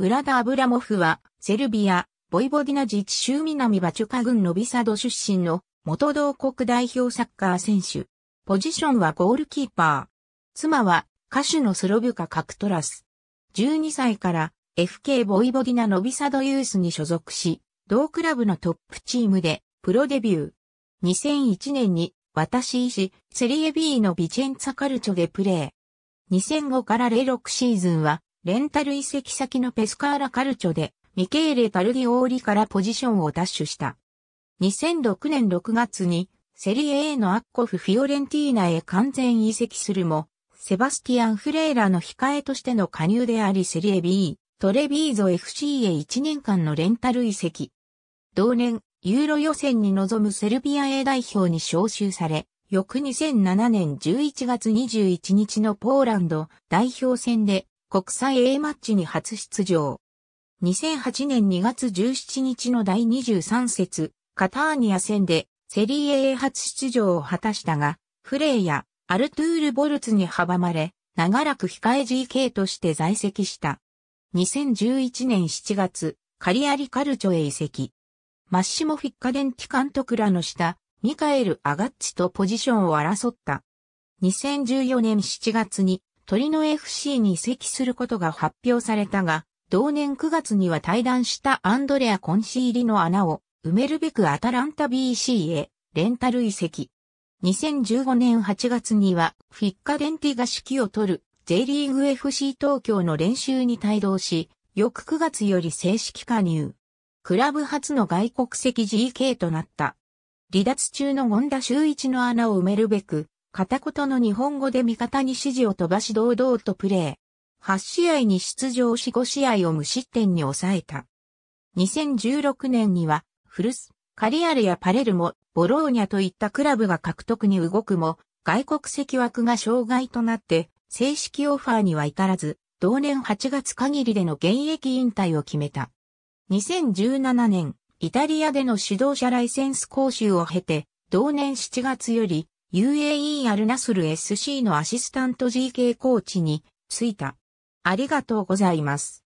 ブラダ・アブラモフは、セルビア、ボイボディナ自治州南バチュカ郡ノビサド出身の、元同国代表サッカー選手。ポジションはゴールキーパー。妻は、歌手のスロビカ・カクトラス。12歳から、FK ボイボディナ・ノビサドユースに所属し、同クラブのトップチームで、プロデビュー。2001年に、私石、セリエ B のビチェンツァカルチョでプレー。2005から06シーズンは、レンタル移籍先のペスカーラカルチョで、ミケーレ・タルディオーリからポジションを奪取した。2006年6月に、セリエ A のアッコフ・フィオレンティーナへ完全移籍するも、セバスティアン・フレーラの控えとしての加入でありセリエ B、トレビーゾ FC へ1年間のレンタル移籍。同年、ユーロ予選に臨むセルビア A 代表に招集され、翌2007年11月21日のポーランド代表戦で、国際 A マッチに初出場。2008年2月17日の第23節、カターニア戦でセリエ A 初出場を果たしたが、フレーやアルトゥール・ボルツに阻まれ、長らく控え GK として在籍した。2011年7月、カリアリカルチョへ移籍。マッシモ・フィッカデンティ監督らの下、ミカエル・アガッチとポジションを争った。2014年7月に、トリノ FC に移籍することが発表されたが、同年9月には退団したアンドレア・コンシーリの穴を埋めるべくアタランタ BC へレンタル移籍。2015年8月にはフィッカデンティが指揮を取る J リーグ FC 東京の練習に帯同し、翌9月より正式加入。クラブ初の外国籍 GK となった。離脱中の権田修一の穴を埋めるべく、片言の日本語で味方に指示を飛ばし堂々とプレー。8試合に出場し5試合を無失点に抑えた。2016年には、古巣、カリアレやパレルモ、ボローニャといったクラブが獲得に動くも、外国籍枠が障害となって、正式オファーには至らず、同年8月限りでの現役引退を決めた。2017年、イタリアでの指導者ライセンス講習を経て、同年7月より、UAE アルナスル SC のアシスタント GK コーチに就いた。ありがとうございます。